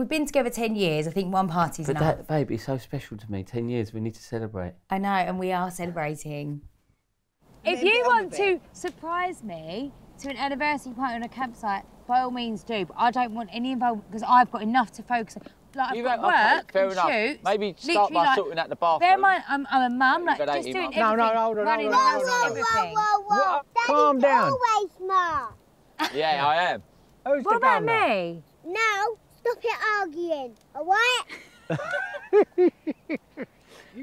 We've been together 10 years. I think one party's enough. But that, babe, is so special to me. 10 years, we need to celebrate. I know, and we are celebrating. If you want to surprise me to an anniversary party on a campsite, by all means do, but I don't want any involvement because I've got enough to focus on. Like, I've got work, fair enough. Shoots. Maybe start by sorting out the bathroom. Bear in mind, I'm a mum, like, just doing everything. No, calm down. Always mum. Yeah, I am. Who's what about me? No, stop it arguing, all right?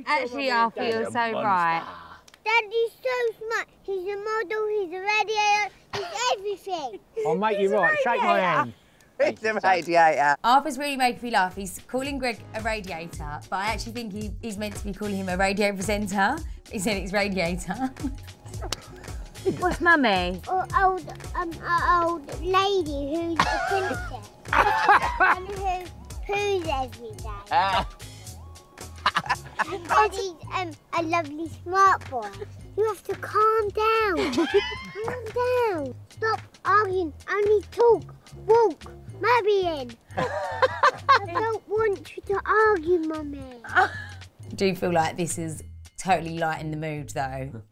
Actually, Arthur, you're so right. Daddy's so smart. He's a model, he's a radiator, he's everything. I'll make you right. Shake my hand. It's a radiator. Arthur's really making me laugh. He's calling Greg a radiator, but I actually think he's meant to be calling him a radio presenter. He said it's radiator. What's mummy? An old lady who's a princess. And who poos every day. And Daddy's a lovely smart boy. You have to calm down. Calm down. Stop arguing. Only talk. Walk. Marrying. I don't want you to argue, mummy. I do feel like this has totally lightened the mood, though.